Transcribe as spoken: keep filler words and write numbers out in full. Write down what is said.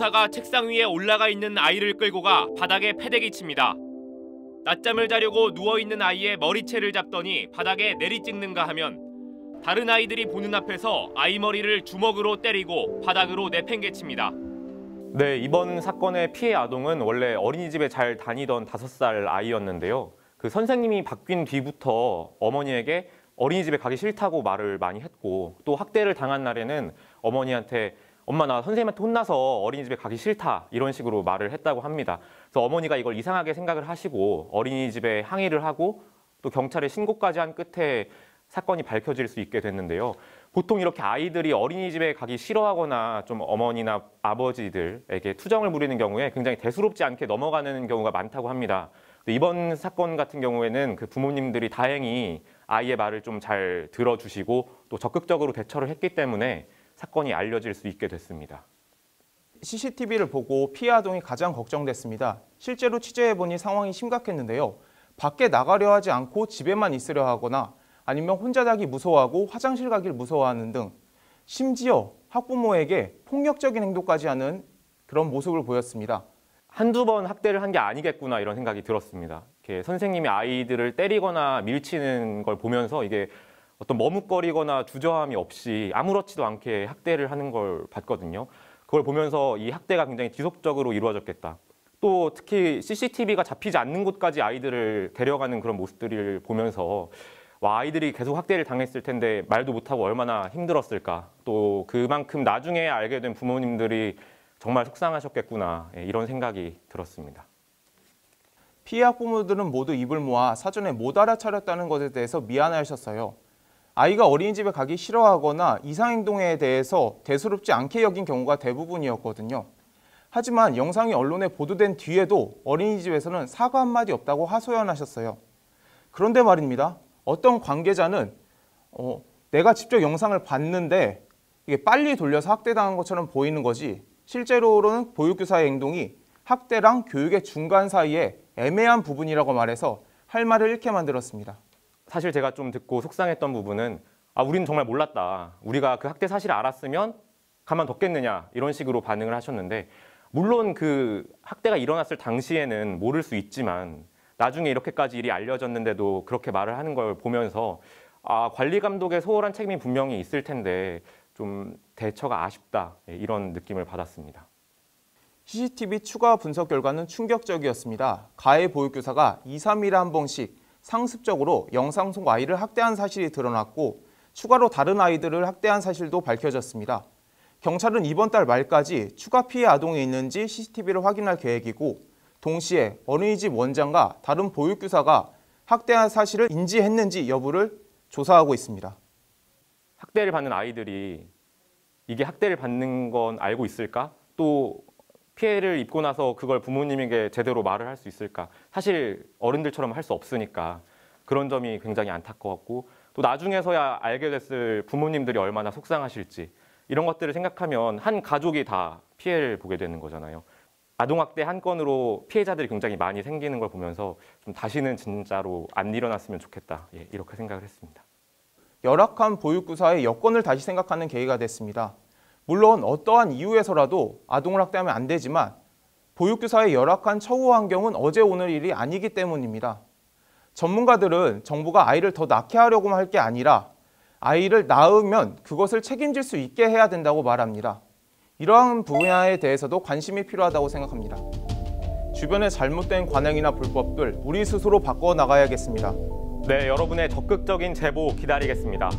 의사가 책상 위에 올라가 있는 아이를 끌고 가 바닥에 패대기 칩니다. 낮잠을 자려고 누워있는 아이의 머리채를 잡더니 바닥에 내리찍는가 하면 다른 아이들이 보는 앞에서 아이 머리를 주먹으로 때리고 바닥으로 내팽개칩니다. 네, 이번 사건의 피해 아동은 원래 어린이집에 잘 다니던 다섯 살 아이였는데요. 그 선생님이 바뀐 뒤부터 어머니에게 어린이집에 가기 싫다고 말을 많이 했고, 또 학대를 당한 날에는 어머니한테 엄마 나 선생님한테 혼나서 어린이집에 가기 싫다 이런 식으로 말을 했다고 합니다. 그래서 어머니가 이걸 이상하게 생각을 하시고 어린이집에 항의를 하고 또 경찰에 신고까지 한 끝에 사건이 밝혀질 수 있게 됐는데요. 보통 이렇게 아이들이 어린이집에 가기 싫어하거나 좀 어머니나 아버지들에게 투정을 부리는 경우에 굉장히 대수롭지 않게 넘어가는 경우가 많다고 합니다. 이번 사건 같은 경우에는 그 부모님들이 다행히 아이의 말을 좀 잘 들어주시고 또 적극적으로 대처를 했기 때문에 사건이 알려질 수 있게 됐습니다. 씨씨티비를 보고 피해 아동이 가장 걱정됐습니다. 실제로 취재해보니 상황이 심각했는데요. 밖에 나가려 하지 않고 집에만 있으려 하거나 아니면 혼자 자기 무서워하고 화장실 가길 무서워하는 등 심지어 학부모에게 폭력적인 행동까지 하는 그런 모습을 보였습니다. 한두 번 학대를 한 게 아니겠구나 이런 생각이 들었습니다. 이렇게 선생님이 아이들을 때리거나 밀치는 걸 보면서 이게 어떤 머뭇거리거나 주저함이 없이 아무렇지도 않게 학대를 하는 걸 봤거든요. 그걸 보면서 이 학대가 굉장히 지속적으로 이루어졌겠다. 또 특히 씨씨티비가 잡히지 않는 곳까지 아이들을 데려가는 그런 모습들을 보면서 와, 아이들이 계속 학대를 당했을 텐데 말도 못하고 얼마나 힘들었을까. 또 그만큼 나중에 알게 된 부모님들이 정말 속상하셨겠구나 이런 생각이 들었습니다. 피해 학부모들은 모두 입을 모아 사전에 못 알아차렸다는 것에 대해서 미안해하셨어요. 아이가 어린이집에 가기 싫어하거나 이상행동에 대해서 대수롭지 않게 여긴 경우가 대부분이었거든요. 하지만 영상이 언론에 보도된 뒤에도 어린이집에서는 사과 한마디 없다고 하소연하셨어요. 그런데 말입니다. 어떤 관계자는 어, 내가 직접 영상을 봤는데 이게 빨리 돌려서 학대당한 것처럼 보이는 거지 실제로는 보육교사의 행동이 학대랑 교육의 중간 사이에 애매한 부분이라고 말해서 할 말을 잃게 만들었습니다. 사실 제가 좀 듣고 속상했던 부분은 아, 우리는 정말 몰랐다. 우리가 그 학대 사실을 알았으면 가만뒀겠느냐 이런 식으로 반응을 하셨는데 물론 그 학대가 일어났을 당시에는 모를 수 있지만 나중에 이렇게까지 일이 알려졌는데도 그렇게 말을 하는 걸 보면서 아, 관리 감독의 소홀한 책임이 분명히 있을 텐데 좀 대처가 아쉽다 이런 느낌을 받았습니다. 씨씨티비 추가 분석 결과는 충격적이었습니다. 가해 보육교사가 이, 삼 일에 한 번씩 상습적으로 영상 속 아이를 학대한 사실이 드러났고 추가로 다른 아이들을 학대한 사실도 밝혀졌습니다. 경찰은 이번 달 말까지 추가 피해 아동이 있는지 씨씨티비를 확인할 계획이고 동시에 어린이집 원장과 다른 보육교사가 학대한 사실을 인지했는지 여부를 조사하고 있습니다. 학대를 받는 아이들이 이게 학대를 받는 건 알고 있을까? 또 피해를 입고 나서 그걸 부모님에게 제대로 말을 할 수 있을까? 사실 어른들처럼 할 수 없으니까 그런 점이 굉장히 안타까웠고 또 나중에서야 알게 됐을 부모님들이 얼마나 속상하실지 이런 것들을 생각하면 한 가족이 다 피해를 보게 되는 거잖아요. 아동학대 한 건으로 피해자들이 굉장히 많이 생기는 걸 보면서 좀 다시는 진짜로 안 일어났으면 좋겠다 예, 이렇게 생각을 했습니다. 열악한 보육교사의 여건을 다시 생각하는 계기가 됐습니다. 물론 어떠한 이유에서라도 아동을 학대하면 안 되지만 보육교사의 열악한 처우 환경은 어제 오늘 일이 아니기 때문입니다. 전문가들은 정부가 아이를 더 낳게 하려고만 할 게 아니라 아이를 낳으면 그것을 책임질 수 있게 해야 된다고 말합니다. 이러한 분야에 대해서도 관심이 필요하다고 생각합니다. 주변의 잘못된 관행이나 불법들 우리 스스로 바꿔 나가야겠습니다. 네, 여러분의 적극적인 제보 기다리겠습니다.